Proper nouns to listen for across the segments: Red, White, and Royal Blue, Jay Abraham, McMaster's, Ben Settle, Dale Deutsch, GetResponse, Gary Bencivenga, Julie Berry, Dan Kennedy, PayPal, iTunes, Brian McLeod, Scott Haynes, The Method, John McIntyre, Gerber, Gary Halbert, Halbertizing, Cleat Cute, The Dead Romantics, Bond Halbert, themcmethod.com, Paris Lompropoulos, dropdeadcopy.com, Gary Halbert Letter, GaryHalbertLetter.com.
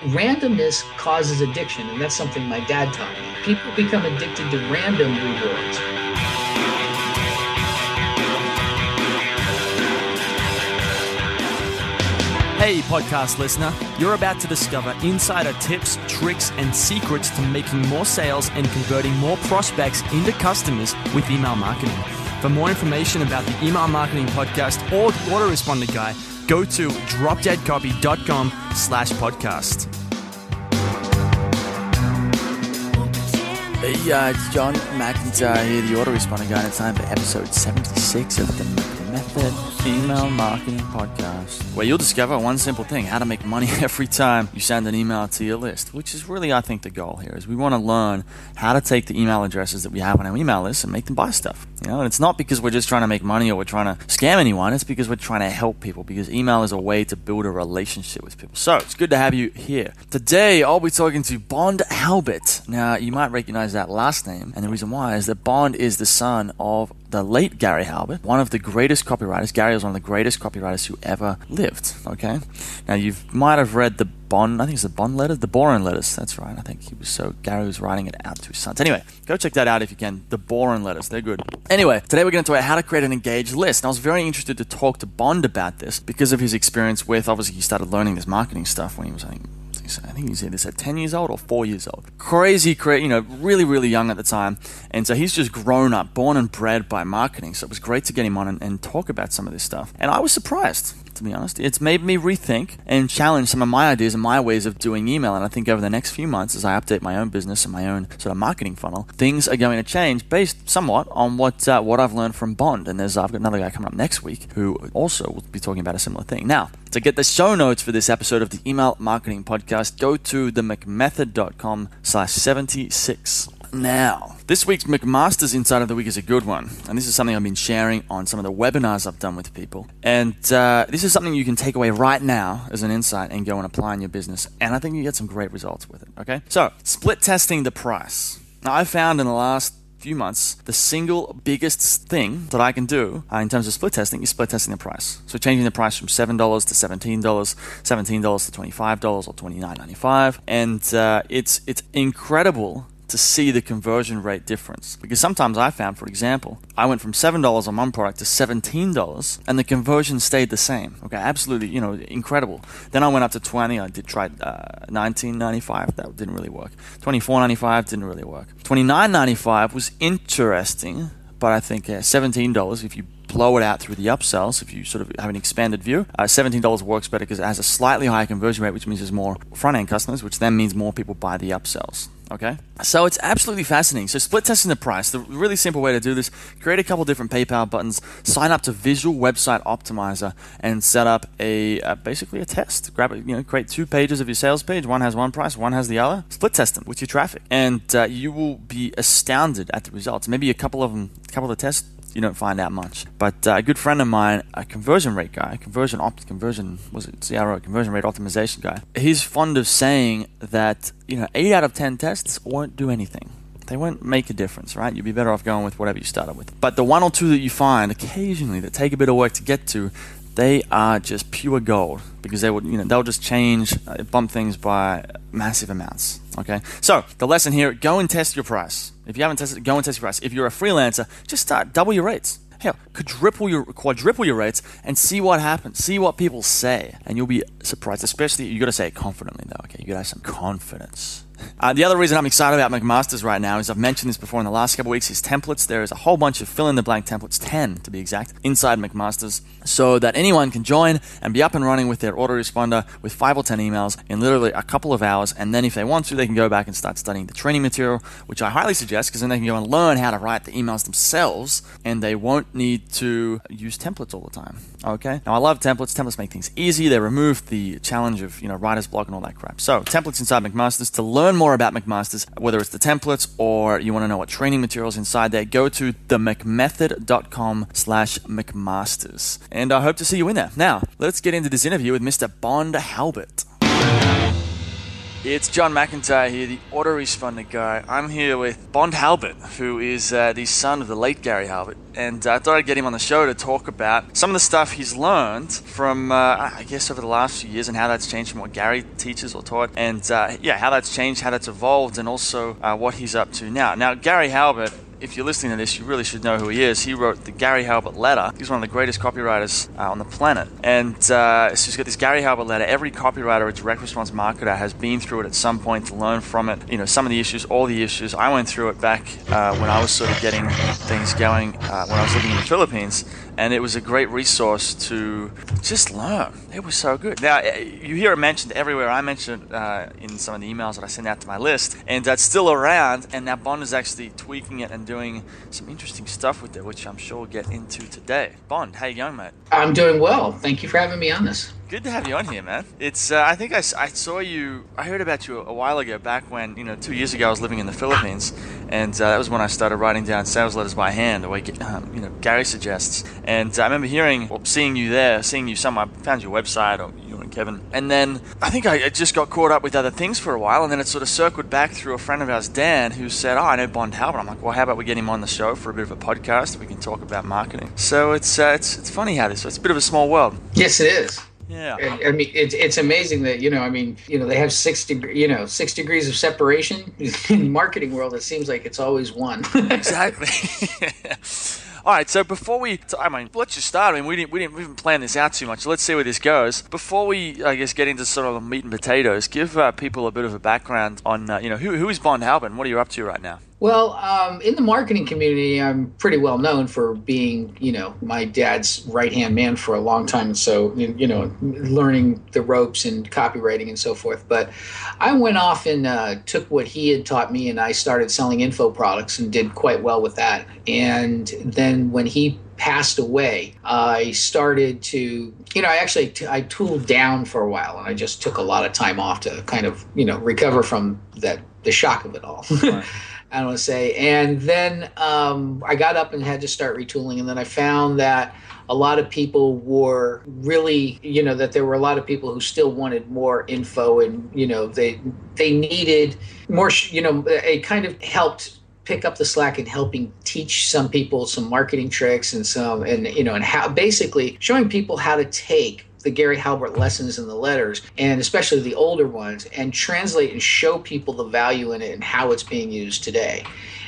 Randomness causes addiction, and that's something my dad taught me. People become addicted to random rewards. Hey, podcast listener. You're about to discover insider tips, tricks, and secrets to making more sales and converting more prospects into customers with email marketing. For more information about the Email Marketing Podcast or the Autoresponder Guy, go to dropdeadcopy.com/podcast. Hey, it's John McIntyre here, the Autoresponder Guy, and it's time for episode 76 of The Method Email Marketing Podcast, where you'll discover one simple thing: how to make money every time you send an email to your list, which is really, I think, the goal here. Is we want to learn how to take the email addresses that we have on our email list and make them buy stuff. You know, and it's not because we're just trying to make money or we're trying to scam anyone. It's because we're trying to help people, because email is a way to build a relationship with people. So it's good to have you here. Today, I'll be talking to Bond Halbert. Now, you might recognize that last name. And the reason why is that Bond is the son of the late Gary Halbert, one of the greatest copywriters. Gary was one of the greatest copywriters who ever lived. Okay. Now, you might have read the Bond, I think it's the Bond Letters, the Boron Letters. That's right. I think he was Gary was writing it out to his sons. Anyway, go check that out if you can. The Boron Letters, they're good. Anyway, today we're going to talk about how to create an engaged list. And I was very interested to talk to Bond about this because of his experience with, obviously, he started learning this marketing stuff when he was, I think he said this at 10 years old or 4 years old. Really, really young at the time. And so he's just grown up, born and bred by marketing. So it was great to get him on and talk about some of this stuff. And I was surprised, to be honest. It's made me rethink and challenge some of my ideas and my ways of doing email. And I think over the next few months, as I update my own business and my own sort of marketing funnel, things are going to change based somewhat on what I've learned from Bond. And I've got another guy coming up next week who also will be talking about a similar thing. Now, to get the show notes for this episode of the Email Marketing Podcast, go to themcmethod.com/76. Now, this week's McMaster's Insight of the Week is a good one. And this is something I've been sharing on some of the webinars I've done with people. And this is something you can take away right now as an insight and go and apply in your business. And I think you get some great results with it, okay? So, split testing the price. Now, I found in the last few months, the single biggest thing that I can do in terms of split testing is split testing the price. So changing the price from $7 to $17, $17 to $25 or $29.95. And it's incredible to see the conversion rate difference. Because sometimes I found, for example, I went from $7 on one product to $17 and the conversion stayed the same. Okay, absolutely, incredible. Then I went up to $20. I did try $19.95. That didn't really work. $24.95 didn't really work. $29.95 was interesting, but I think $17, if you blow it out through the upsells, if you sort of have an expanded view, $17 works better because it has a slightly higher conversion rate, which means there's more front-end customers, which then means more people buy the upsells. Okay, so it's absolutely fascinating. So split testing the price, the really simple way to do this, create a couple different PayPal buttons, sign up to Visual Website Optimizer, and set up basically a test. Create 2 pages of your sales page. One has one price, one has the other. Split test them with your traffic, and you will be astounded at the results. Maybe a couple of the tests. You don't find out much. But a good friend of mine, a conversion rate guy, conversion rate optimization guy, he's fond of saying that 8 out of 10 tests won't do anything. They won't make a difference, right? You'd be better off going with whatever you started with. But the 1 or 2 that you find occasionally that take a bit of work to get to, they are just pure gold because they'll just change, bump things by massive amounts. Okay, so the lesson here: go and test your price. If you haven't tested, go and test your price. If you're a freelancer, just start double your rates. Hell, quadruple your rates, and see what happens. See what people say, and you'll be surprised. Especially, you got to say it confidently, though. Okay, you got to have some confidence. The other reason I'm excited about McMaster's right now is I've mentioned this before in the last couple of weeks, his templates. There is a whole bunch of fill-in-the-blank templates, 10 to be exact, inside McMaster's, so that anyone can join and be up and running with their autoresponder with 5 or 10 emails in literally a couple of hours. And then if they want to, they can go back and start studying the training material, which I highly suggest, because then they can go and learn how to write the emails themselves, and they won't need to use templates all the time. Okay? Now, I love templates. Templates make things easy. They remove the challenge of writer's block and all that crap. So, templates inside McMaster's. To learn more about McMaster's, whether it's the templates or you want to know what training materials inside there, go to themcmethod.com/McMaster's. And I hope to see you in there. Now, let's get into this interview with Mr. Bond Halbert. It's John McIntyre here, the autoresponder guy. I'm here with Bond Halbert, who is the son of the late Gary Halbert. And I thought I'd get him on the show to talk about some of the stuff he's learned from, I guess, over the last few years and how that's changed from what Gary teaches or taught. And, yeah, how that's changed, how that's evolved, and also what he's up to now. Now, Gary Halbert, if you're listening to this, you really should know who he is. He wrote the Gary Halbert Letter. He's one of the greatest copywriters on the planet. And so he's got this Gary Halbert Letter. Every copywriter or direct response marketer has been through it at some point to learn from it. You know, some of the issues, all the issues. I went through it back when I was sort of getting things going when I was living in the Philippines. And it was a great resource to just learn. It was so good. Now, you hear it mentioned everywhere. I mentioned it in some of the emails that I send out to my list. And that's still around. And now Bond is actually tweaking it and doing some interesting stuff with it, which I'm sure we'll get into today. Bond, how you going, mate? I'm doing well. Thank you for having me on this. Good to have you on here, man. It's I think I saw you, I heard about you a while ago, back when, 2 years ago I was living in the Philippines, and that was when I started writing down sales letters by hand, the way Gary suggests. And I remember hearing or seeing you there, seeing you somewhere. I found your website, or you and Kevin. And then I think I just got caught up with other things for a while, and then it sort of circled back through a friend of ours, Dan, who said, I know Bond Halbert. I'm like, well, how about we get him on the show for a bit of a podcast? We can talk about marketing. So it's funny how this, it's a bit of a small world. Yes, it is. Yeah, I mean, it's amazing that they have 6 degrees of separation in the marketing world. It seems like it's always one. Exactly. All right, so before we, let's just start. I mean, we didn't plan this out too much. Let's see where this goes. Before we, get into sort of the meat and potatoes, give people a bit of a background on, who is Bond Halbert and what are you up to right now? Well, in the marketing community, I'm pretty well known for being, my dad's right-hand man for a long time. And so, learning the ropes and copywriting and so forth. But I went off and took what he had taught me, and I started selling info products and did quite well with that. And then when he passed away, I started to, I tooled down for a while, and I just took a lot of time off to kind of, recover from the shock of it all. Right. I don't want to say. And then I got up and had to start retooling. And then I found that a lot of people were really, that there were a lot of people who still wanted more info, and, they needed more, it kind of helped pick up the slack in helping teach some people some marketing tricks and and how, basically showing people how to take the Gary Halbert lessons in the letters, and especially the older ones, and translate and show people the value in it and how it's being used today.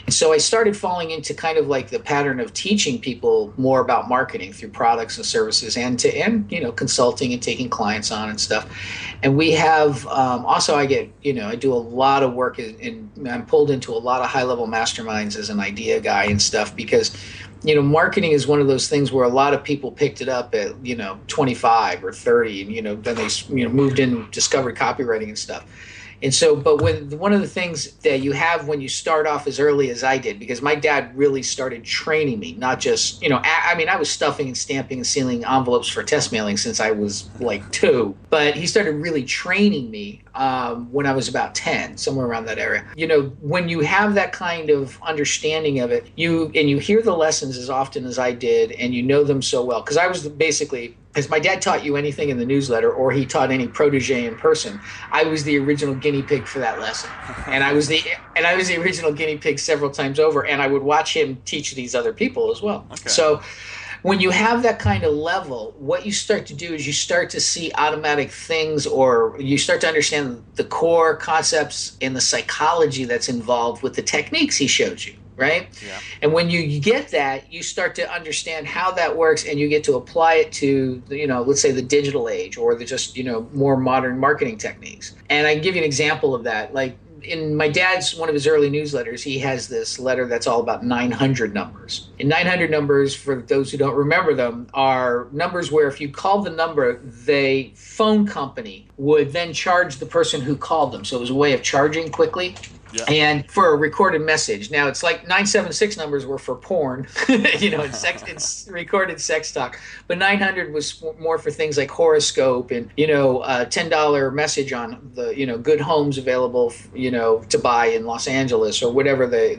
And so I started falling into kind of like the pattern of teaching people more about marketing through products and services, and consulting and taking clients on and stuff. And we have also I do a lot of work, and I'm pulled into a lot of high-level masterminds as an idea guy and stuff, because marketing is one of those things where a lot of people picked it up at 25 or 30, and then they moved in and discovered copywriting and stuff. And so, but one of the things that you have when you start off as early as I did, because my dad really started training me, not just, I was stuffing and stamping and sealing envelopes for test mailing since I was like 2, but he started really training me when I was about 10, somewhere around that area. When you have that kind of understanding of it, you hear the lessons as often as I did, and you know them so well, because I was basically, as my dad taught you anything in the newsletter, or he taught any protege in person, I was the original guinea pig for that lesson, and I was the original guinea pig several times over, and I would watch him teach these other people as well. Okay. So when you have that kind of level, what you start to do is you start to see automatic things, or you start to understand the core concepts and the psychology that's involved with the techniques he showed you. Right? Yeah. And when you get that, you start to understand how that works, and you get to apply it to, let's say the digital age, or more modern marketing techniques. And I can give you an example of that. Like in my dad's, one of his early newsletters, he has this letter that's all about 900 numbers. And 900 numbers, for those who don't remember them, are numbers where if you call the number, the phone company would then charge the person who called them. So it was a way of charging quickly. Yeah. And for a recorded message. Now, it's like 976 numbers were for porn, it's recorded sex talk. But 900 was more for things like horoscope and, $10 message on the, good homes available, to buy in Los Angeles, or whatever the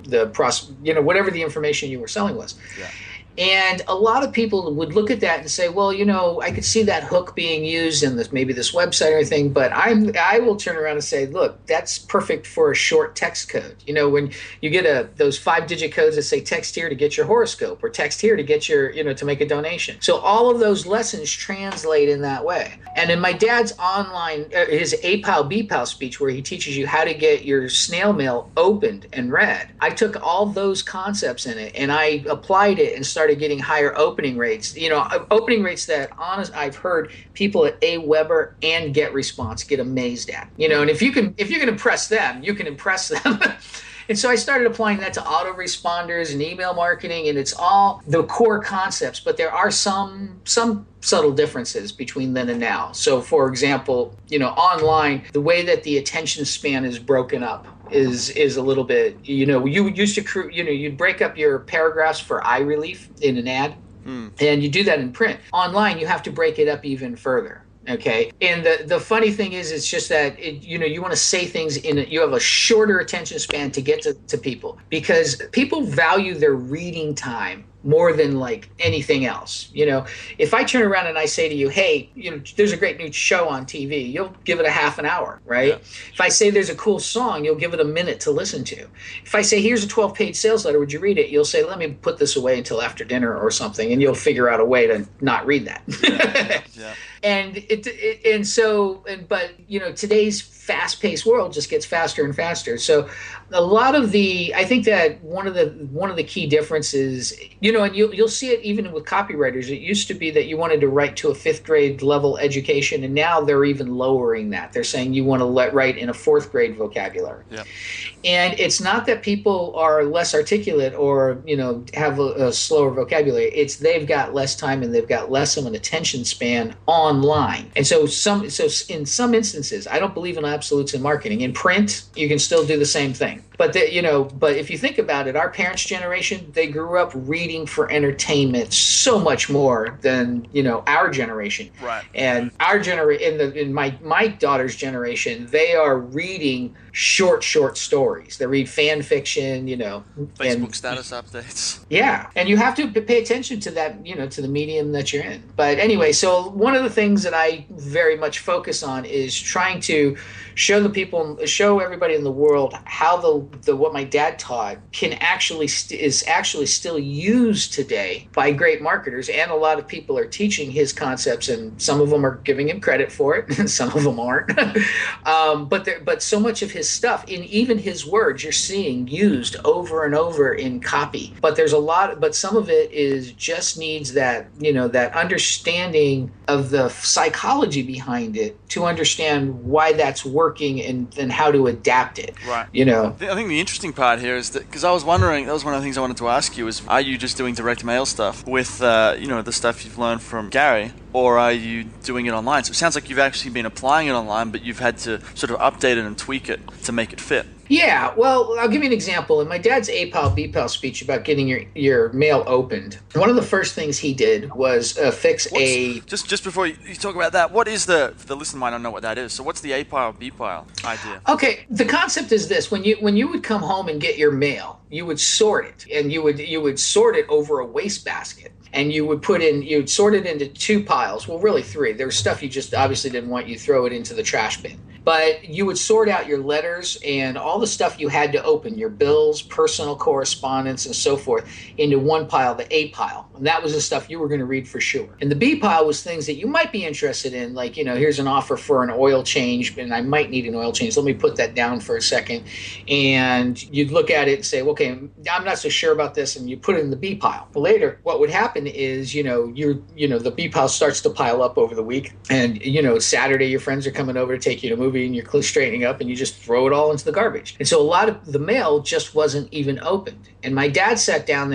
information you were selling was. Yeah. And a lot of people would look at that and say, well, you know, I could see that hook being used in this, maybe this website or thing, but I will turn around and say, look, that's perfect for a short text code. You know, when you get those 5-digit codes that say text here to get your horoscope or text here to get your, you know, to make a donation. So all of those lessons translate in that way. And in my dad's online, his APOW, BPOW speech, where he teaches you how to get your snail mail opened and read, I took all those concepts in it and I applied it and started getting higher opening rates. You know, opening rates that, honest, I've heard people at AWeber and GetResponse get amazed at. You know, and if you can impress them, you can impress them. And so I started applying that to autoresponders and email marketing, and it's all the core concepts, but there are some subtle differences between then and now. So for example, you know, online, the way that the attention span is broken up is a little bit, you know, you used to, you know, you'd break up your paragraphs for eye relief in an ad, and you do that in print. Online, you have to break it up even further. Okay. And the funny thing is, it's just that, you know, you want to say things in it. You have a shorter attention span to get to people, because people value their reading time more than like anything else. You know, if I turn around and I say to you, hey, you know, there's a great new show on TV, you'll give it a half an hour, right? Yeah. If I say there's a cool song, you'll give it a minute to listen to. If I say, here's a 12-page sales letter, would you read it? You'll say, let me put this away until after dinner or something, and you'll figure out a way to not read that. Yeah. Yeah. And but you know, today's fast-paced world just gets faster and faster. So a lot of the, I think that one of the key differences, you know, and you'll see it even with copywriters. It used to be that you wanted to write to a 5th grade level education, and now they're even lowering that. They're saying you want to write in a 4th grade vocabulary. Yeah. And it's not that people are less articulate or, you know, have a slower vocabulary. It's they've got less time and they've got less of an attention span online. And so in some instances, I don't believe in absolutes in marketing. In print, you can still do the same thing. But you know, but if you think about it, our parents' generation, they grew up reading for entertainment so much more than, you know, our generation. Right. And our in my daughter's generation, they are reading short stories. They read fan fiction, you know, Facebook status updates. Yeah, and you have to pay attention to that, you know, to the medium that you're in. But anyway, so one of the things that I very much focus on is trying to show everybody in the world how the what my dad taught can actually is actually still used today by great marketers, and a lot of people are teaching his concepts, and some of them are giving him credit for it, and some of them aren't. But so much of his stuff, and even his words, you're seeing used over and over in copy. But there's a lot, but some of it is just needs that, you know, that understanding of the psychology behind it to understand why that's working and how to adapt it. Right. You know, I think the interesting part here is that, because I was wondering, that was one of the things I wanted to ask you, is are you just doing direct mail stuff with, you know, the stuff you've learned from Gary, or are you doing it online? So it sounds like you've actually been applying it online, but you've had to sort of update it and tweak it to make it fit. Yeah, well, I'll give you an example. In my dad's APOW, BPOW speech about getting your mail opened, one of the first things he did was fix a... Just before you talk about that, what is the listener might not know what that is. So what's the APOW, BPOW idea? Okay, the concept is this. When you would come home and get your mail, you would sort it, and you would sort it over a wastebasket. And you'd sort it into 2 piles. Well, really 3. There was stuff you just obviously didn't want. You throw it into the trash bin. But you would sort out your letters and all the stuff you had to open, your bills, personal correspondence, and so forth, into 1 pile, the A pile. And that was the stuff you were going to read for sure. And the B pile was things that you might be interested in, like, you know, here's an offer for an oil change, and I might need an oil change. Let me put that down for a second. And you'd look at it and say, okay, I'm not so sure about this, and you put it in the B pile. But later, what would happen is, you know, the B pile starts to pile up over the week, and, you know, Saturday your friends are coming over to take you to a movie, and you're straightening up, and you just throw it all into the garbage. And so a lot of the mail just wasn't even opened. And my dad sat down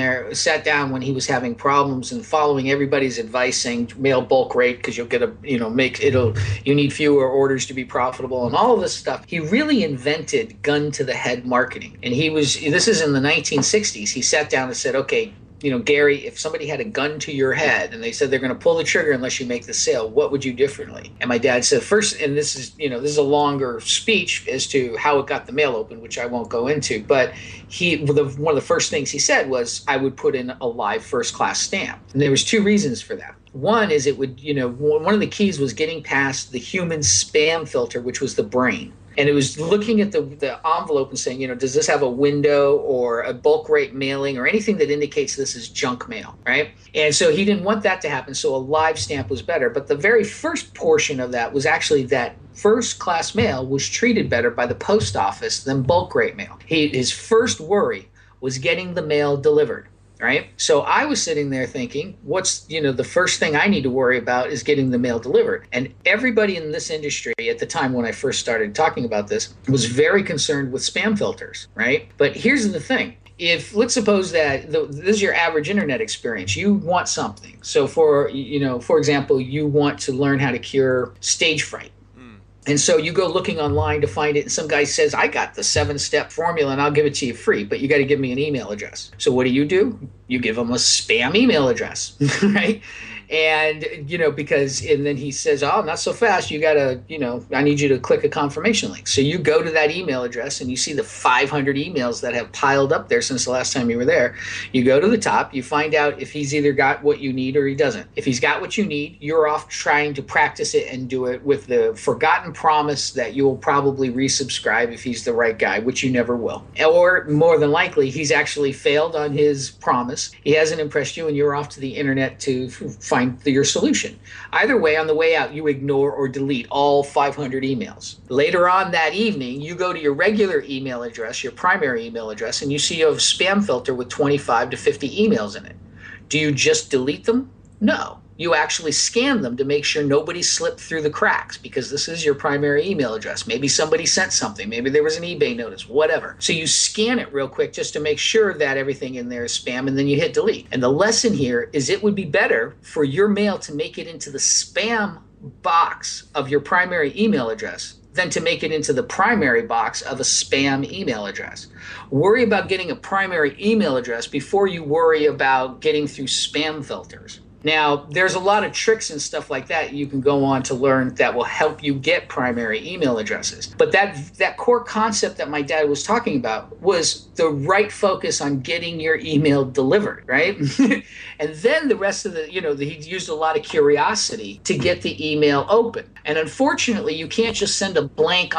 when he was having problems, and following everybody's advice, saying mail bulk rate, because you'll get you need fewer orders to be profitable, and all of this stuff. He really invented gun to the head marketing, and this is in the 1960s. He sat down and said, okay, you know, Gary, if somebody had a gun to your head and they said they're going to pull the trigger unless you make the sale, what would you do differently? And my dad said first, and this is, you know, this is a longer speech as to how it got the mail open, which I won't go into, but one of the first things he said was, I would put in a live first class stamp. And there was two reasons for that. One is it would, you know, one of the keys was getting past the human spam filter, which was the brain. And it was looking at the envelope and saying, you know, does this have a window or a bulk rate mailing or anything that indicates this is junk mail, right? And so he didn't want that to happen, so a live stamp was better. But the very first portion of that was actually that first class mail was treated better by the post office than bulk rate mail. His first worry was getting the mail delivered. Right? So I was sitting there thinking, what's, you know, the first thing I need to worry about is getting the mail delivered. And everybody in this industry at the time when I first started talking about this was very concerned with spam filters, right? But here's the thing. If, let's suppose that this is your average internet experience, you want something. So for, you know, for example, you want to learn how to cure stage fright. And so you go looking online to find it, and some guy says, I got the 7-step formula, and I'll give it to you free, but you got to give me an email address. So what do? You give him a spam email address, right? And, you know, because, and then he says, oh, not so fast. You got to, you know, I need you to click a confirmation link. So you go to that email address and you see the 500 emails that have piled up there since the last time you were there. You go to the top, you find out if he's either got what you need or he doesn't. If he's got what you need, you're off trying to practice it and do it with the forgotten promise that you'll probably resubscribe if he's the right guy, which you never will. Or more than likely, he's actually failed on his promise. He hasn't impressed you and you're off to the internet to find your solution. Either way, on the way out, you ignore or delete all 500 emails. Later on that evening, you go to your regular email address, your primary email address, and you see you have a spam filter with 25 to 50 emails in it. Do you just delete them? No. You actually scan them to make sure nobody slipped through the cracks because this is your primary email address. Maybe somebody sent something. Maybe there was an eBay notice, whatever. So you scan it real quick just to make sure that everything in there is spam, and then you hit delete. And the lesson here is it would be better for your mail to make it into the spam box of your primary email address than to make it into the primary box of a spam email address. Worry about getting a primary email address before you worry about getting through spam filters. Now, there's a lot of tricks and stuff like that you can go on to learn that will help you get primary email addresses. But that core concept that my dad was talking about was the right focus on getting your email delivered, right? And then the rest of the, you know, he used a lot of curiosity to get the email open. And unfortunately, you can't just send a blank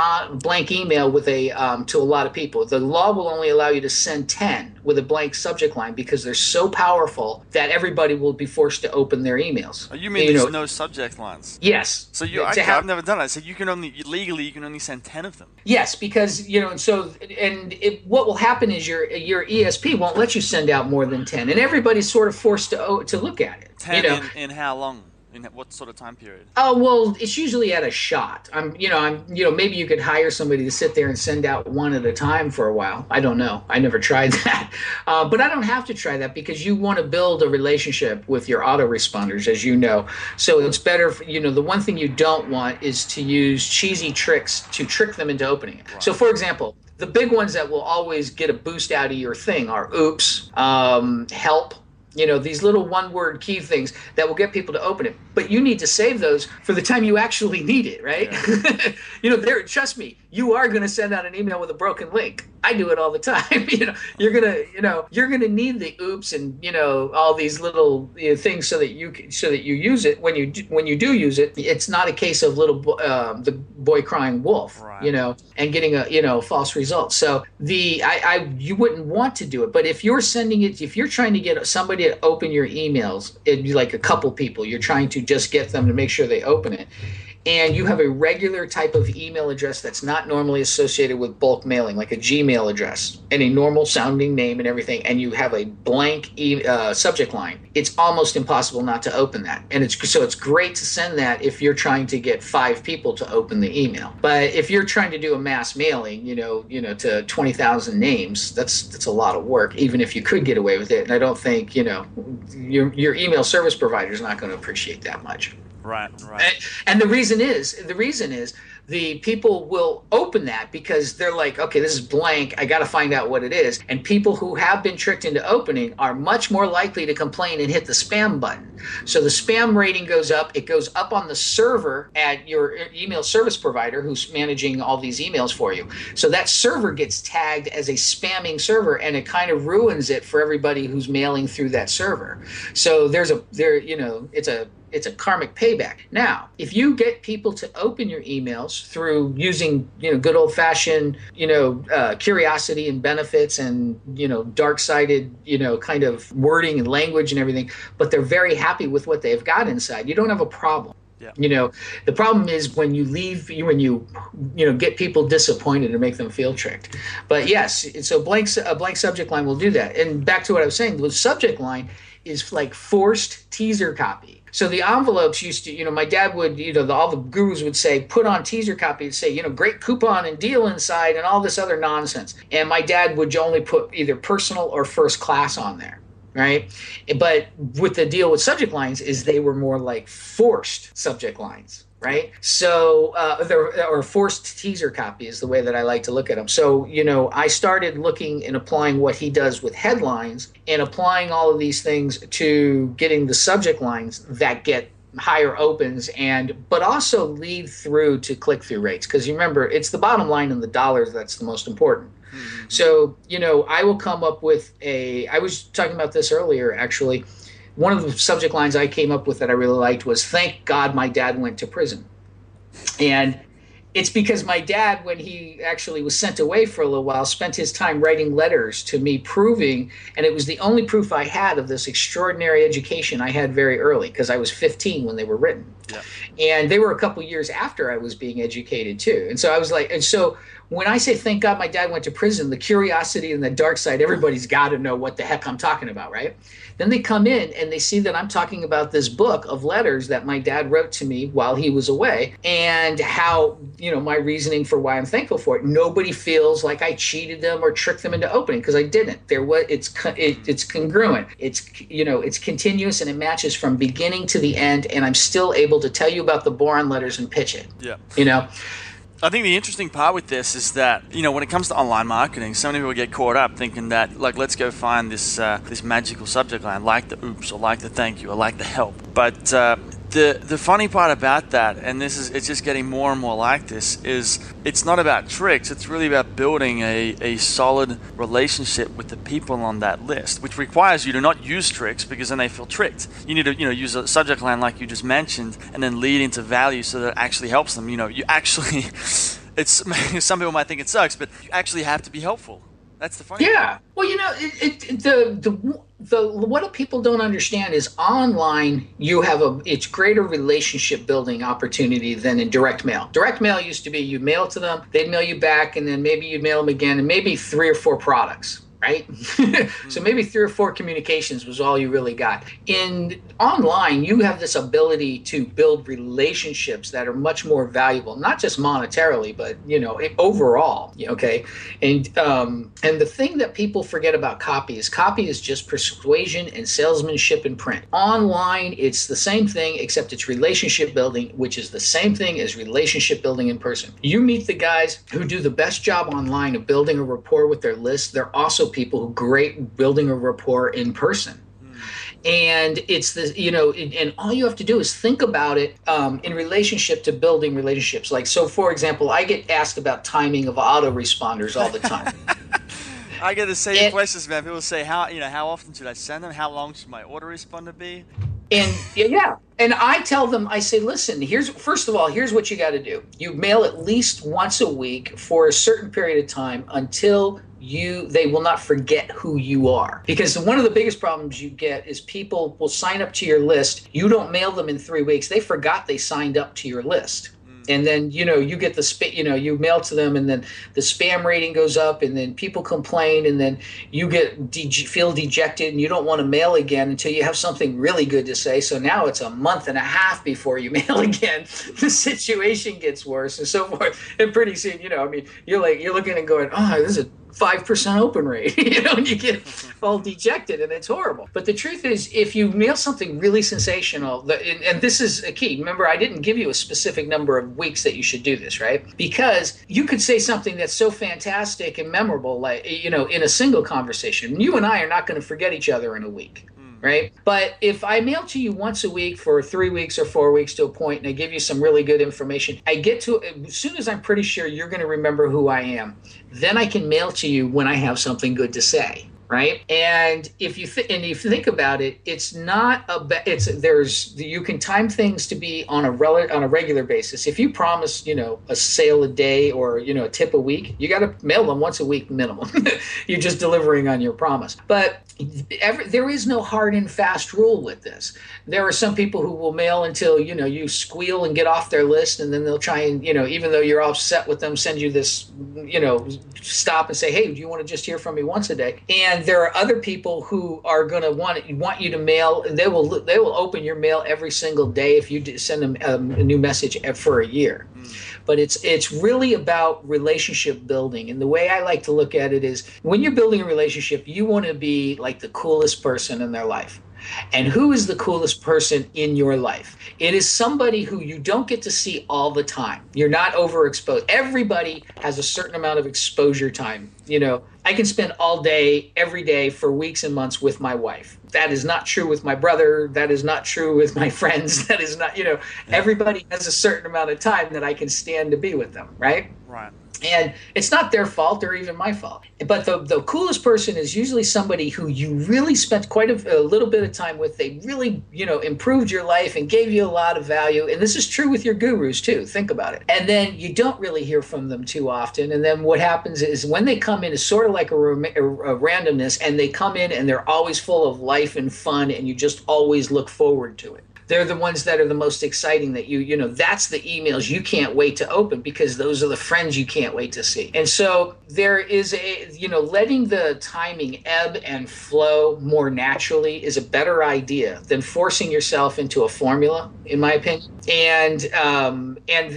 email with to a lot of people. The law will only allow you to send 10 with a blank subject line because they're so powerful that everybody will be forced to open their emails. Oh, you mean there's no subject lines? Yes. So you actually, I've never done that. So you can only legally send 10 of them. Yes, because you know, what will happen is your ESP won't let you send out more than 10, and everybody's sort of forced to look at it. 10 you know? in how long? In what sort of time period? Oh, well, it's usually at a shot. Maybe you could hire somebody to sit there and send out one at a time for a while. I don't know. I never tried that. But I don't have to try that because you want to build a relationship with your autoresponders, as you know. So it's better, the one thing you don't want is to use cheesy tricks to trick them into opening it. Right. So, for example, the big ones that will always get a boost out of your thing are oops, help. You know, these little one-word key things that will get people to open it. But you need to save those for the time you actually need it, right? Yeah. Trust me, you are going to send out an email with a broken link. I do it all the time. You're gonna need the oops and all these little things so that you use it when you do use it. It's not a case of the boy crying wolf, right. And getting a false result. So you wouldn't want to do it. But if you're sending it, if you're trying to get somebody to open your emails, it'd be like a couple people. You're trying to just get them to make sure they open it. And you have a regular type of email address that's not normally associated with bulk mailing, like a Gmail address and a normal sounding name and everything, and you have a blank subject line, it's almost impossible not to open that. And it's great to send that if you're trying to get 5 people to open the email. But if you're trying to do a mass mailing, to 20,000 names, that's a lot of work, even if you could get away with it. And I don't think, your email service provider is not going to appreciate that much. Right. And the reason is the people will open that because they're like, okay, this is blank. I got to find out what it is. And people who have been tricked into opening are much more likely to complain and hit the spam button. So the spam rating goes up. It goes up on the server at your email service provider who's managing all these emails for you. So that server gets tagged as a spamming server, and it kind of ruins it for everybody who's mailing through that server. So there's a, you know, it's a karmic payback. Now, if you get people to open your emails through using, good old fashioned, curiosity and benefits and, dark sided, kind of wording and language and everything, but they're very happy with what they've got inside, you don't have a problem. Yeah. The problem is when you leave, when you get people disappointed and make them feel tricked. But yes, so a blank subject line will do that. And back to what I was saying, the subject line is like forced teaser copy. So the envelopes used to, my dad would, all the gurus would say, put on teaser copy and say, great coupon and deal inside and all this other nonsense. And my dad would only put either personal or first class on there. Right. But with the deal with subject lines is they were more like forced subject lines. Right. So or forced teaser copy is the way that I like to look at them. So, I started looking and applying what he does with headlines and applying all of these things to getting the subject lines that get higher opens but also lead through to click-through rates. Because remember, it's the bottom line and the dollars that's the most important. Mm-hmm. So, I will come up with I was talking about this earlier, actually. One of the subject lines I came up with that I really liked was, thank God my dad went to prison. And it's because my dad, when he actually was sent away for a little while, spent his time writing letters to me proving, and it was the only proof I had of this extraordinary education I had very early, because I was 15 when they were written. Yeah. And they were a couple years after I was being educated too. And so I was like, and so when I say, thank God my dad went to prison, the curiosity and the dark side, everybody's got to know what the heck I'm talking about, right? Then they come in and they see that I'm talking about this book of letters that my dad wrote to me while he was away and how, my reasoning for why I'm thankful for it. Nobody feels like I cheated them or tricked them into opening, because I didn't. It's congruent. It's continuous and it matches from beginning to the end, and I'm still able to tell you about the Boron letters and pitch it. Yeah. I think the interesting part with this is that, when it comes to online marketing, so many people get caught up thinking that, like, let's go find this this magical subject line, like the oops, or like the thank you, or like the help. But the funny part about that, and this is, it's just getting more and more like this, is it's not about tricks. It's really about building a solid relationship with the people on that list, which requires you to not use tricks, because then they feel tricked. You need to, use a subject line like you just mentioned, and then lead into value so that it actually helps them. You actually, some people might think it sucks, but you actually have to be helpful. That's the funny part. Well, what people don't understand is online you have it's greater relationship building opportunity than in direct mail. Direct mail used to be you mail to them, they'd mail you back, and then maybe you'd mail them again, and maybe 3 or 4 products. Right? So maybe 3 or 4 communications was all you really got. In online, you have this ability to build relationships that are much more valuable, not just monetarily, but, overall, okay? And the thing that people forget about copy is just persuasion and salesmanship in print. Online, it's the same thing, except it's relationship building, which is the same thing as relationship building in person. You meet the guys who do the best job online of building a rapport with their list. They're also people who great building a rapport in person. And it's the, and all you have to do is think about it in relationship to building relationships. Like, so for example, I get asked about timing of autoresponders all the time. I get the same questions, man. People say, how often should I send them? How long should my autoresponder be? And yeah. And I tell them, I say, listen, first of all, here's what you got to do. You mail at least once a week for a certain period of time until they will not forget who you are. Because one of the biggest problems you get is people will sign up to your list. You don't mail them in 3 weeks. They forgot they signed up to your list. And then, you get the spam, you mail to them, and then the spam rating goes up, and then people complain, and then you get feel dejected, and you don't want to mail again until you have something really good to say. So now it's a month and a half before you mail again. The situation gets worse and so forth. And pretty soon, you're looking and going, oh, this is a 5% open rate, you know, and you get all dejected and it's horrible. But the truth is, if you mail something really sensational, and this is a key, remember, I didn't give you a specific number of weeks that you should do this, right? Because you could say something that's so fantastic and memorable, like, you know, in a single conversation, you and I are not going to forget each other in a week. Right? But if I mail to you once a week for 3 weeks or 4 weeks to a point, and I give you some really good information, I get to, as soon as I'm pretty sure you're going to remember who I am, then I can mail to you when I have something good to say. Right? And if you think about it, it's not about, it's, there's, you can time things to be on a regular basis. If you promise, you know, a sale a day or, you know, a tip a week, you got to mail them once a week minimum. You're just delivering on your promise. But there is no hard and fast rule with this. There are some people who will mail until, you know, you squeal and get off their list, and then they'll try and, you know, even though you're upset with them, send you this, you know, stop and say, hey, do you want to just hear from me once a day? And there are other people who are going to want you to mail. They will open your mail every single day if you send them a new message for a year. But it's really about relationship building. And the way I like to look at it is, when you're building a relationship, you want to be like the coolest person in their life. And who is the coolest person in your life? It is somebody who you don't get to see all the time. You're not overexposed. Everybody has a certain amount of exposure time. You know, I can spend all day, every day for weeks and months with my wife. That is not true with my brother. That is not true with my friends. That is not, you know, everybody has a certain amount of time that I can stand to be with them, right? Right. And it's not their fault or even my fault. But the coolest person is usually somebody who you really spent quite a little bit of time with. They really, you know, improved your life and gave you a lot of value. And this is true with your gurus, too. Think about it. And then you don't really hear from them too often. And then what happens is when they come in, it's sort of like a randomness. And they come in and they're always full of life and fun. And you just always look forward to it. They're the ones that are the most exciting, that you know, that's the emails you can't wait to open, because those are the friends you can't wait to see. And so there is a, you know, letting the timing ebb and flow more naturally is a better idea than forcing yourself into a formula, in my opinion. And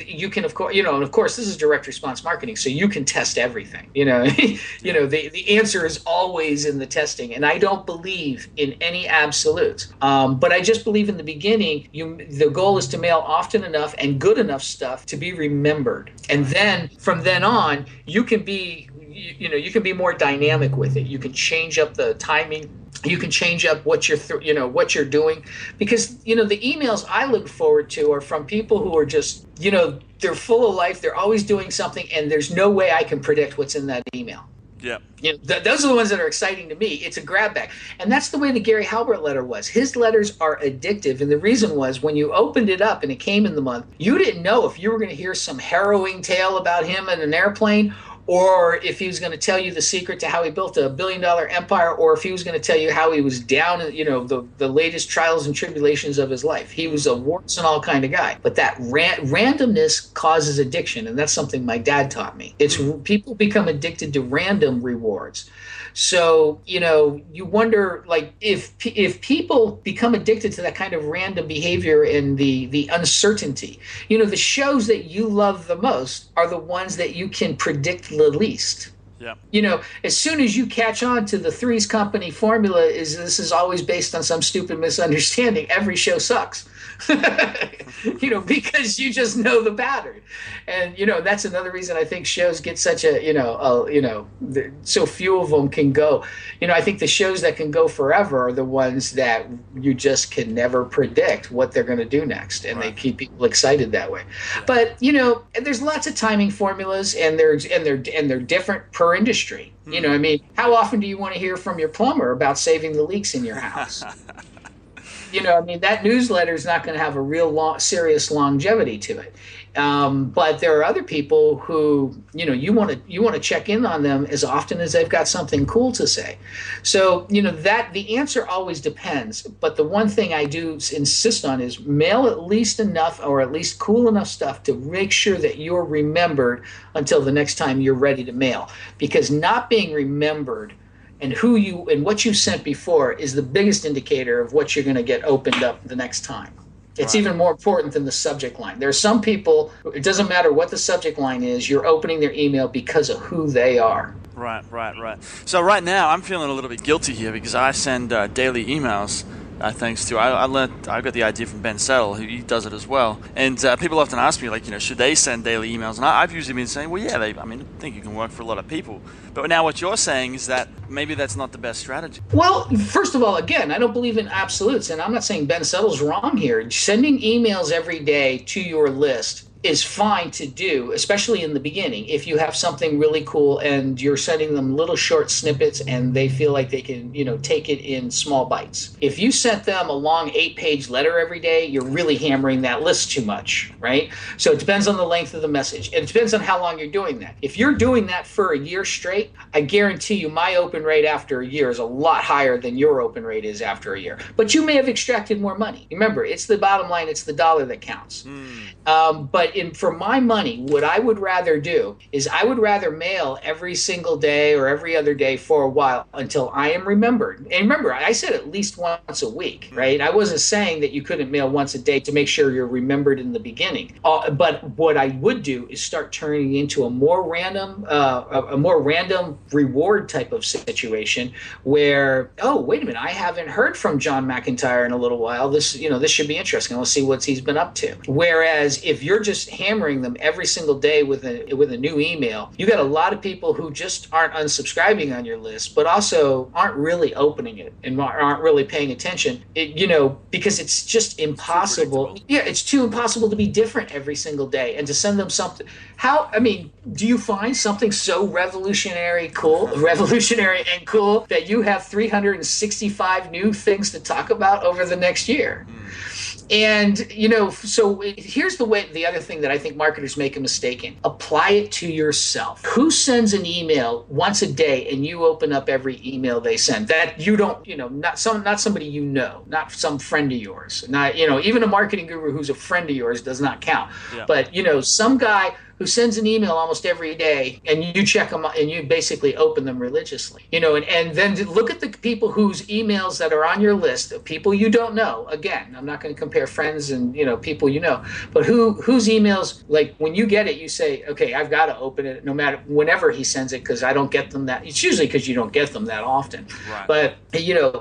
you can, of course, you know, and of course this is direct response marketing, so you can test everything, you know, you know, the answer is always in the testing. And I don't believe in any absolutes. But I just believe in the beginning, the goal is to mail often enough and good enough stuff to be remembered. And then from then on, you can be, you know, you can be more dynamic with it. You can change up the timing. You can change up what you're doing, because, you know, the emails I look forward to are from people who are just, you know, they're full of life. They're always doing something, and there's no way I can predict what's in that email. Yeah, you know, those are the ones that are exciting to me. It's a grab bag. And that's the way the Gary Halbert letter was. His letters are addictive. And the reason was, when you opened it up and it came in the month, you didn't know if you were going to hear some harrowing tale about him in an airplane, or if he was going to tell you the secret to how he built a billion-dollar empire, or if he was going to tell you how he was down in, you know, the latest trials and tribulations of his life. He was a warts and all kind of guy. But that randomness causes addiction, and that's something my dad taught me. It's people become addicted to random rewards. So, you know, you wonder, like, if people become addicted to that kind of random behavior and the uncertainty, you know, the shows that you love the most are the ones that you can predict the least. Yeah. You know, as soon as you catch on to the Three's Company formula, this is always based on some stupid misunderstanding, every show sucks. You know, because you just know the pattern. And, you know, that's another reason I think shows get such a, you know, so few of them can go. You know, I think the shows that can go forever are the ones that you just can never predict what they're going to do next. And Right. They keep people excited that way. Yeah. But, you know, and there's lots of timing formulas, and they're different per industry. Mm-hmm. You know, I mean, how often do you want to hear from your plumber about saving the leaks in your house? You know, I mean, that newsletter is not going to have a real serious longevity to it. But there are other people who, you know, you want to check in on them as often as they've got something cool to say. So, you know, that the answer always depends. But the one thing I do insist on is mail at least enough, or at least cool enough stuff to make sure that you're remembered until the next time you're ready to mail. Because not being remembered and who you and what you sent before is the biggest indicator of what you're going to get opened up the next time. It's even more important than the subject line. There are some people, it doesn't matter what the subject line is, you're opening their email because of who they are. Right. So right now I'm feeling a little bit guilty here because I send daily emails. I got the idea from Ben Settle, who he does it as well. And people often ask me, like, you know, should they send daily emails? And I've usually been saying, well, yeah, I think it can work for a lot of people. But now what you're saying is that maybe that's not the best strategy. Well, first of all, again, I don't believe in absolutes, and I'm not saying Ben Settle's wrong here. Sending emails every day to your list is fine to do, especially in the beginning. If you have something really cool and you're sending them little short snippets and they feel like they can, you know, take it in small bites. If you sent them a long 8-page letter every day, you're really hammering that list too much, right? So it depends on the length of the message. It depends on how long you're doing that. If you're doing that for a year straight, I guarantee you my open rate after a year is a lot higher than your open rate is after a year. But you may have extracted more money. Remember, it's the bottom line, it's the dollar that counts. But for my money, what I would rather do is I would rather mail every single day or every other day for a while until I am remembered. And remember, I said at least once a week, right? I wasn't saying that you couldn't mail once a day to make sure you're remembered in the beginning. But what I would do is start turning into a more random reward type of situation where, oh, wait a minute, I haven't heard from John McIntyre in a little while. This should be interesting. Let's see what he's been up to. Whereas if you're just hammering them every single day with a new email, you got a lot of people who just aren't unsubscribing on your list, but also aren't really opening it and aren't really paying attention. Because it's just impossible. Yeah, it's too impossible to be different every single day and to send them something. Do you find something so revolutionary and cool that you have 365 new things to talk about over the next year? And, so here's the other thing that I think marketers make a mistake in. Apply it to yourself. Who sends an email once a day and you open up every email they send? That you don't, not somebody you know, not some friend of yours. Not, even a marketing guru who's a friend of yours does not count. Yeah. But, some guy who sends an email almost every day and you check them and you basically open them religiously, and then look at the people whose emails that are on your list, the people you don't know. Again, I'm not going to compare friends and, people, but whose emails, like when you get it, you say, okay, I've got to open it no matter whenever he sends it, because I don't get them that. It's usually because you don't get them that often, right. But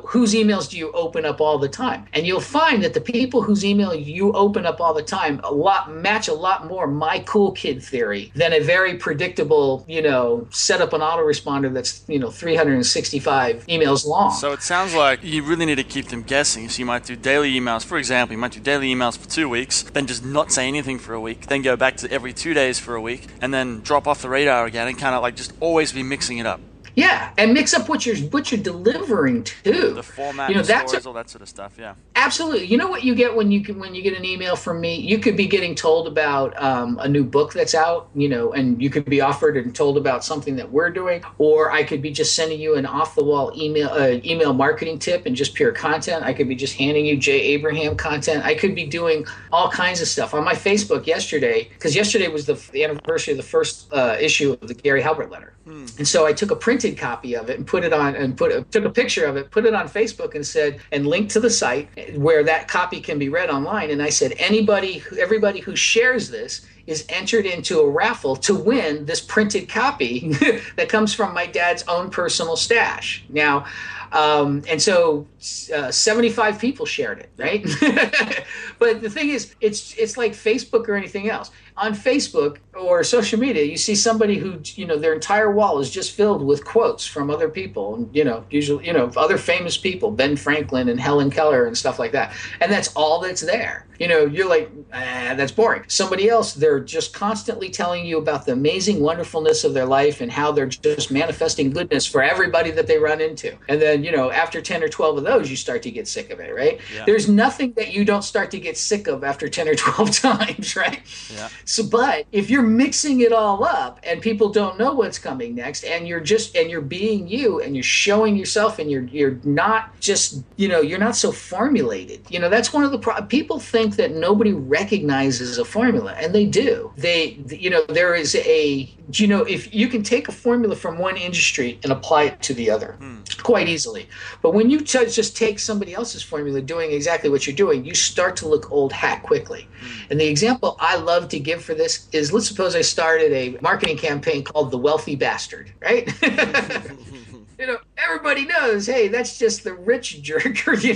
whose emails do you open up all the time? And you'll find that the people whose email you open up all the time match a lot more my cool kid theory than a very predictable, set up an autoresponder that's, 365 emails long. So it sounds like you really need to keep them guessing. So you might do daily emails. For example, you might do daily emails for 2 weeks, then just not say anything for a week, then go back to every 2 days for a week, and then drop off the radar again and kind of like just always be mixing it up. Yeah, and mix up what you're delivering too. The format, all that sort of stuff. Yeah, absolutely. You know what you get when you get an email from me? You could be getting told about a new book that's out, and you could be offered and told about something that we're doing, or I could be just sending you an off-the-wall email marketing tip and just pure content. I could be just handing you Jay Abraham content. I could be doing all kinds of stuff on my Facebook yesterday, because yesterday was the anniversary of the first issue of the Gary Halbert Letter, and so I took a printed copy of it and took a picture of it, put it on Facebook and linked to the site where that copy can be read online. And I said, everybody who shares this is entered into a raffle to win this printed copy that comes from my dad's own personal stash. Now, and so 75 people shared it, right? But the thing is, it's like Facebook or anything else. On Facebook or social media, you see somebody who, their entire wall is just filled with quotes from other people, usually, other famous people, Ben Franklin and Helen Keller and stuff like that. And that's all that's there. You're like, that's boring. Somebody else, they're just constantly telling you about the amazing wonderfulness of their life and how they're just manifesting goodness for everybody that they run into. And then, after 10 or 12 of those, you start to get sick of it, right? Yeah. There's nothing that you don't start to get sick of after 10 or 12 times, right? Yeah. So, but if you're mixing it all up and people don't know what's coming next, and you're being you and you're showing yourself and you're not just, you're not so formulated. That's one of the people think that nobody recognizes a formula, and they do. If you can take a formula from one industry and apply it to the other, quite easily. easily. But when you just take somebody else's formula doing exactly what you're doing, you start to look old hat quickly. And the example I love to give for this is, let's suppose I started a marketing campaign called The Wealthy Bastard, right? You know, everybody knows, hey, that's just the rich jerk, you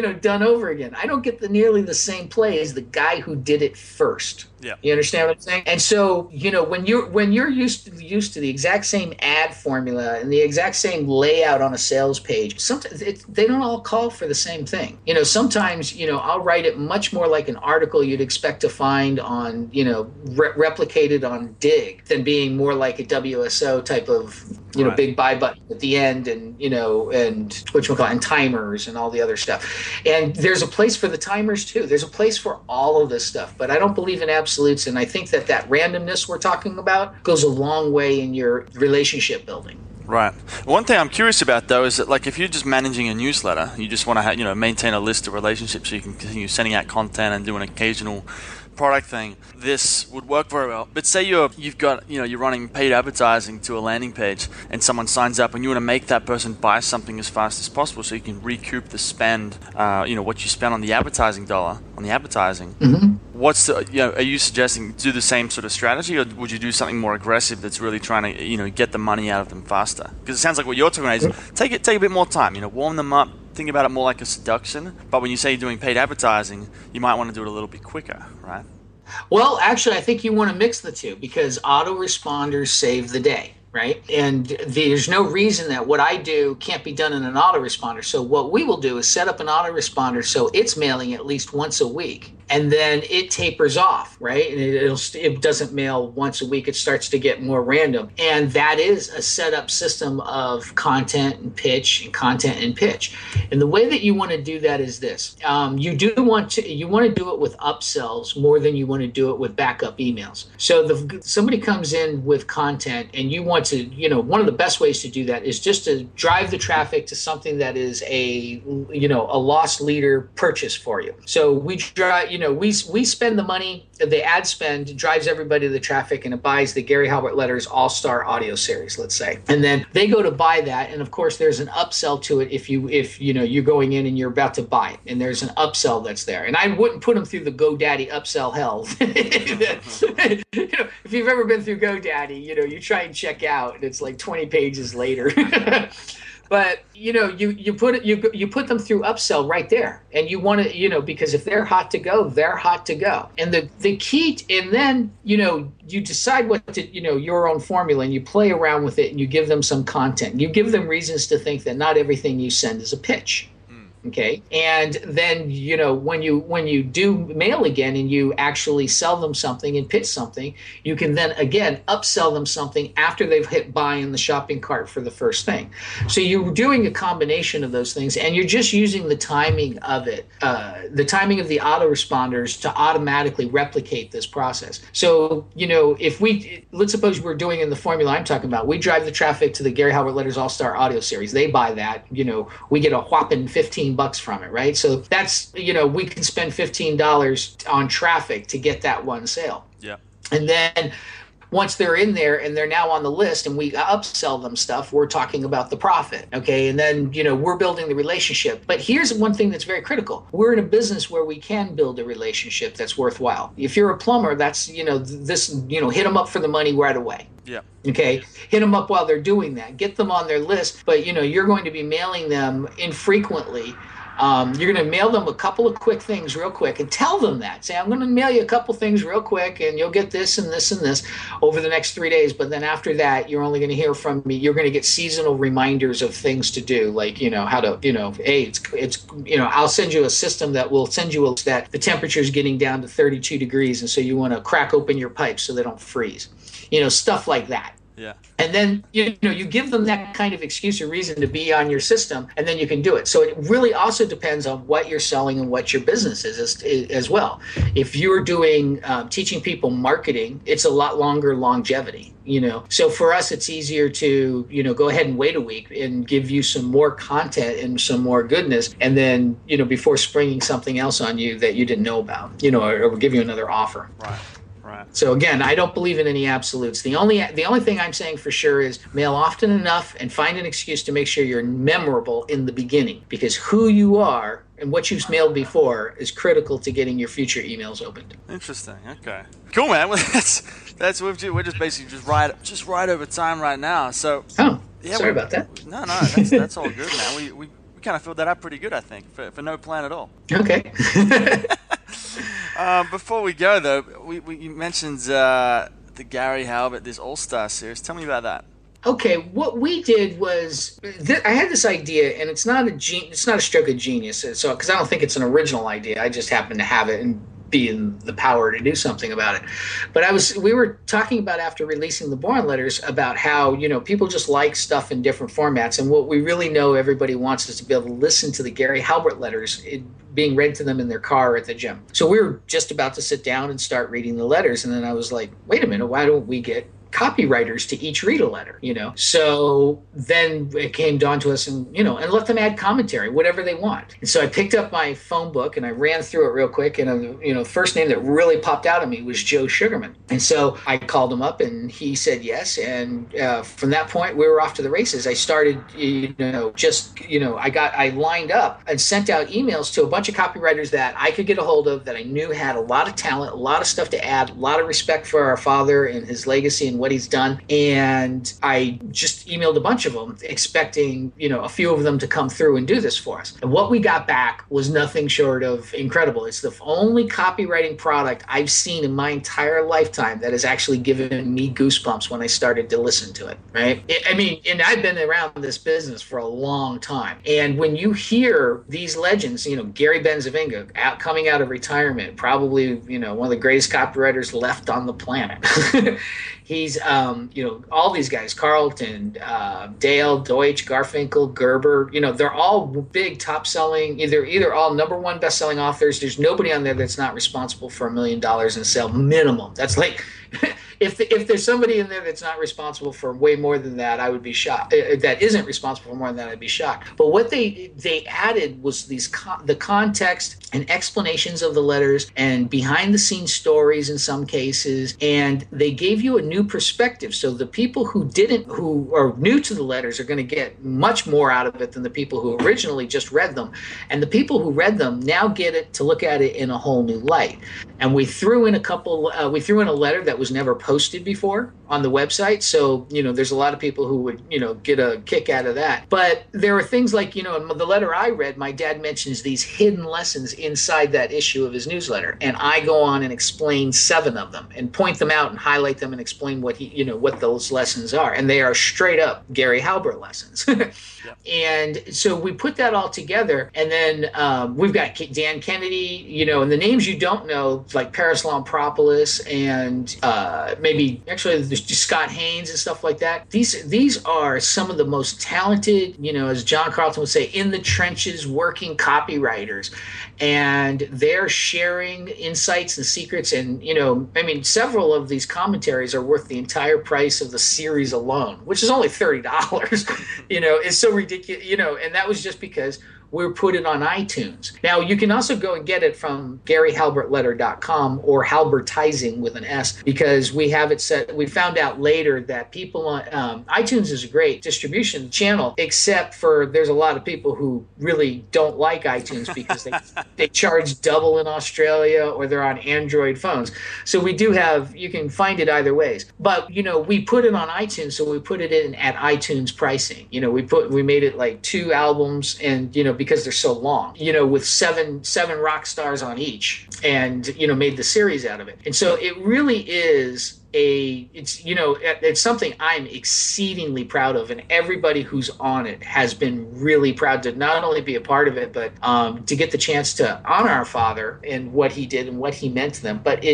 know, done over again. I don't get nearly the same play as the guy who did it first. Yeah. You understand what I'm saying? And so, you know, when you're used to the exact same ad formula and the exact same layout on a sales page, sometimes they don't all call for the same thing. You know, sometimes, you know, I'll write it much more like an article you'd expect to find on, you know, replicated on Dig, than being more like a WSO type of, you know, big buy button at the end, and, you know, and whatchamacallit, timers and all the other stuff. And there's a place for the timers too. There's a place for all of this stuff, but I don't believe in absolutes, and I think that that randomness we're talking about goes a long way in your relationship building. Right. One thing I'm curious about, though, is that, like, if you're just managing a newsletter, you just want to, you know, maintain a list of relationships so you can continue sending out content and do an occasional product thing. This would work very well. But say you're running paid advertising to a landing page, and someone signs up, and you want to make that person buy something as fast as possible so you can recoup the spend, you know, what you spent on the advertising dollar on the advertising. Mm-hmm. What's the, you know, are you suggesting do the same sort of strategy, or would you do something more aggressive that's really trying to, you know, get the money out of them faster? Because it sounds like what you're talking about is take a bit more time, you know, warm them up. Think about it more like a seduction, but when you say you're doing paid advertising, you might want to do it a little bit quicker, right? Well, actually, I think you want to mix the two, because autoresponders save the day, right? And there's no reason that what I do can't be done in an autoresponder. So what we will do is set up an autoresponder so it's mailing at least once a week, and then it tapers off, right? And it doesn't mail once a week. It starts to get more random. And that is a set up system of content and pitch and content and pitch. And the way that you want to do that is this. You want to do it with upsells more than you want to do it with backup emails. So somebody comes in with content, and you want to, you know, one of the best ways to do that is just to drive the traffic to something that is a, you know, a loss leader purchase for you. So we spend the money, the ad spend drives everybody to the traffic, and it buys the Gary Halbert Letters All-Star Audio Series, let's say. And then they go to buy that, and of course there's an upsell to it if you're going in and you're about to buy it, and there's an upsell that's there. And I wouldn't put them through the GoDaddy upsell hell. You know, if you've ever been through GoDaddy, you know, you try and check out and it's like 20 pages later. But, you know, you put them through upsell right there. And you want to, you know, because if they're hot to go, they're hot to go. And the key, and then, you know, you decide what to, you know, your own formula, and you play around with it, and you give them some content. You give them reasons to think that not everything you send is a pitch. Okay. And then, you know, when you do mail again and you actually sell them something and pitch something, you can then again upsell them something after they've hit buy in the shopping cart for the first thing. So you're doing a combination of those things, and you're just using the timing of it, the timing of the autoresponders to automatically replicate this process. So, you know, let's suppose we're doing in the formula I'm talking about, we drive the traffic to the Gary Halbert Letters All-Star Audio Series. They buy that, you know, we get a whopping 15 bucks from it, right? So that's, you know, we can spend $15 on traffic to get that one sale. Yeah. And then once they're in there and they're now on the list and we upsell them stuff, we're talking about the profit, okay? And then, you know, we're building the relationship. But here's one thing that's very critical. We're in a business where we can build a relationship that's worthwhile. If you're a plumber, that's, you know, this, you know, hit them up for the money right away. Yeah. Okay. Hit them up while they're doing that. Get them on their list. But, you know, you're going to be mailing them infrequently. You're going to mail them a couple of quick things real quick and tell them that. Say, I'm going to mail you a couple things real quick, and you'll get this and this and this over the next 3 days. But then after that, you're only going to hear from me. You're going to get seasonal reminders of things to do, like, you know, how to, you know, hey, it's you know, I'll send you a system that will send you that the temperature is getting down to 32 degrees. And so you want to crack open your pipes so they don't freeze, you know, stuff like that. Yeah. And then, you know, you give them that kind of excuse or reason to be on your system, and then you can do it. So it really also depends on what you're selling and what your business is as well. If you're doing teaching people marketing, it's a lot longer longevity, you know. So for us, it's easier to, you know, go ahead and wait a week and give you some more content and some more goodness. And then, you know, before springing something else on you that you didn't know about, you know, or give you another offer. Right. Right. So again, I don't believe in any absolutes. The only thing I'm saying for sure is mail often enough and find an excuse to make sure you're memorable in the beginning, because who you are and what you've mailed before is critical to getting your future emails opened. Interesting. Okay. Cool, man. Well, that's what we're just basically right over time right now. So yeah, sorry about that. No, that's all good, man. We kind of filled that up pretty good, I think, for no plan at all. Okay. Before we go, though, you mentioned the Gary Halbert, this All-Star Series. Tell me about that. Okay, what we did was I had this idea, and it's not a stroke of genius. So, because I don't think it's an original idea, I just happened to have it and be in the power to do something about it. But we were talking about, after releasing the Boron Letters, about how, you know, people just like stuff in different formats, and what we really know everybody wants is to be able to listen to the Gary Halbert Letters being read to them in their car or at the gym. So we were just about to sit down and start reading the letters, and then I was like, wait a minute, why don't we get copywriters to each read a letter, you know? So then it came down to us, and, you know, and let them add commentary, whatever they want. And so I picked up my phone book and I ran through it real quick. And, you know, the first name that really popped out at me was Joe Sugarman. And so I called him up and he said yes. And from that point, we were off to the races. I started, you know, just, you know, I lined up and sent out emails to a bunch of copywriters that I could get a hold of, that I knew had a lot of talent, a lot of stuff to add, a lot of respect for our father and his legacy and what he's done. And I just emailed a bunch of them, expecting, you know, a few of them to come through and do this for us. And what we got back was nothing short of incredible. It's the only copywriting product I've seen in my entire lifetime that has actually given me goosebumps when I started to listen to it, right? I mean, and I've been around this business for a long time. And when you hear these legends, you know, Gary Bencivenga coming out of retirement, probably, you know, one of the greatest copywriters left on the planet. He's, you know, all these guys, Carlton, Dale, Deutsch, Garfinkel, Gerber, you know, they're all big top selling, either all number one best selling authors. There's nobody on there that's not responsible for $1 million in sale minimum. That's like, if there's somebody in there that's not responsible for way more than that, I would be shocked. That isn't responsible for more than that, I'd be shocked. But what they added was these the context and explanations of the letters and behind the scenes stories in some cases, and they gave you a new perspective. So the people who are new to the letters are going to get much more out of it than the people who originally just read them. And the people who read them now get it to look at it in a whole new light. And we threw in a letter that was never posted before on the website. So, you know, there's a lot of people who would, you know, get a kick out of that. But there are things like, you know, in the letter I read, my dad mentions these hidden lessons inside that issue of his newsletter. And I go on and explain 7 of them and point them out and highlight them and explain what he, you know, what those lessons are. And they are straight up Gary Halbert lessons. Yeah. And so we put that all together. And then we've got Dan Kennedy, you know, and the names you don't know, like Paris Lompropoulos and maybe actually there's Scott Haynes and stuff like that. These are some of the most talented, you know, as John Carlton would say, in the trenches working copywriters. And they're sharing insights and secrets. And, you know, I mean, several of these commentaries are worth the entire price of the series alone, which is only $30. You know, it's so ridiculous, you know, and that was just because we put it on iTunes. Now, you can also go and get it from GaryHalbertLetter.com or Halbertizing with an S, because we have it set. We found out later that people on iTunes is a great distribution channel, except for there's a lot of people who really don't like iTunes because they charge double in Australia, or they're on Android phones. So we do have, you can find it either ways. But, you know, we put it on iTunes, so we put it in at iTunes pricing. You know, we made it like 2 albums and, you know, because they're so long, you know, with seven rock stars on each, and, you know, made the series out of it. And so it really is it's, you know, it's something I'm exceedingly proud of, and everybody who's on it has been really proud to not only be a part of it, but to get the chance to honor our father and what he did and what he meant to them. But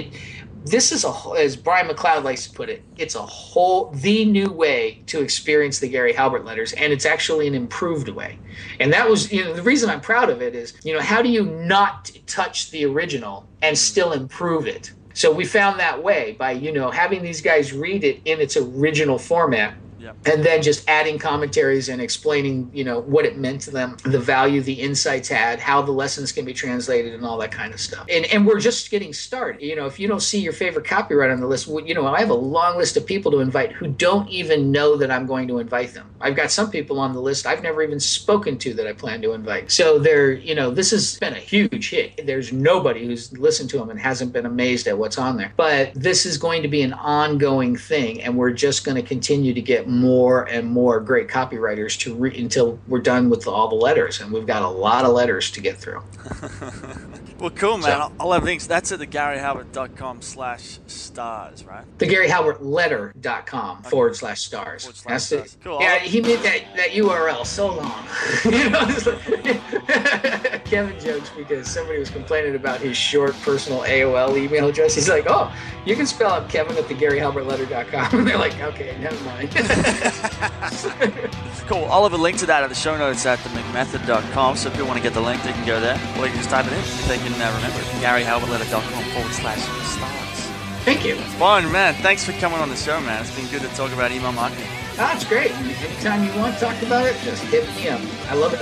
this is as Brian McLeod likes to put it, it's the new way to experience the Gary Halbert letters, and it's actually an improved way. And that was, you know, the reason I'm proud of it is, you know, how do you not touch the original and still improve it? So we found that way by, you know, having these guys read it in its original format Yeah. And then just adding commentaries and explaining, you know, what it meant to them, the value the insights had, how the lessons can be translated, and all that kind of stuff. And we're just getting started. You know, if you don't see your favorite copywriter on the list, you know, I have a long list of people to invite who don't even know that I'm going to invite them. I've got some people on the list I've never even spoken to that I plan to invite. So they're, you know, this has been a huge hit. There's nobody who's listened to them and hasn't been amazed at what's on there. But this is going to be an ongoing thing, and we're just going to continue to get more and more great copywriters to until we're done with all the letters, and we've got a lot of letters to get through. Well, cool, man. So, I'll have links. That's at thegaryhalbert.com/stars, right? Thegaryhalbertletter.com okay. /stars. That's stars. It. Cool. Yeah, he made that URL so long. You know, it's like, Kevin jokes because somebody was complaining about his short personal AOL email address. He's like, oh, you can spell out Kevin at thegaryhalbertletter.com. And they're like, okay, never mind. Cool. I'll have a link to that at the show notes at themcmethod.com. So if you want to get the link, they can go there. Or you can just type it in if they can remember it. GaryHalbertLetter.com /stars. Thank you. Fun, man. Thanks for coming on the show, man. It's been good to talk about email marketing. Oh, it's great. Anytime you want to talk about it, just hit me up. I love it.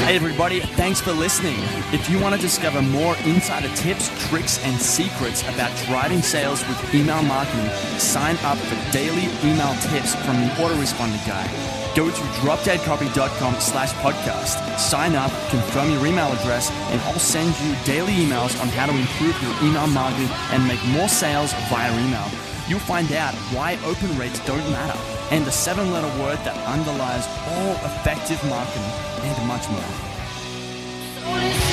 Hey, everybody. Thanks for listening. If you want to discover more insider tips, tricks, and secrets about driving sales with email marketing, sign up for daily email tips from the Autoresponder Guy. Go to dropdeadcopy.com /podcast, sign up, confirm your email address, and I'll send you daily emails on how to improve your email marketing and make more sales via email. You'll find out why open rates don't matter, and the 7-letter word that underlies all effective marketing, and much more.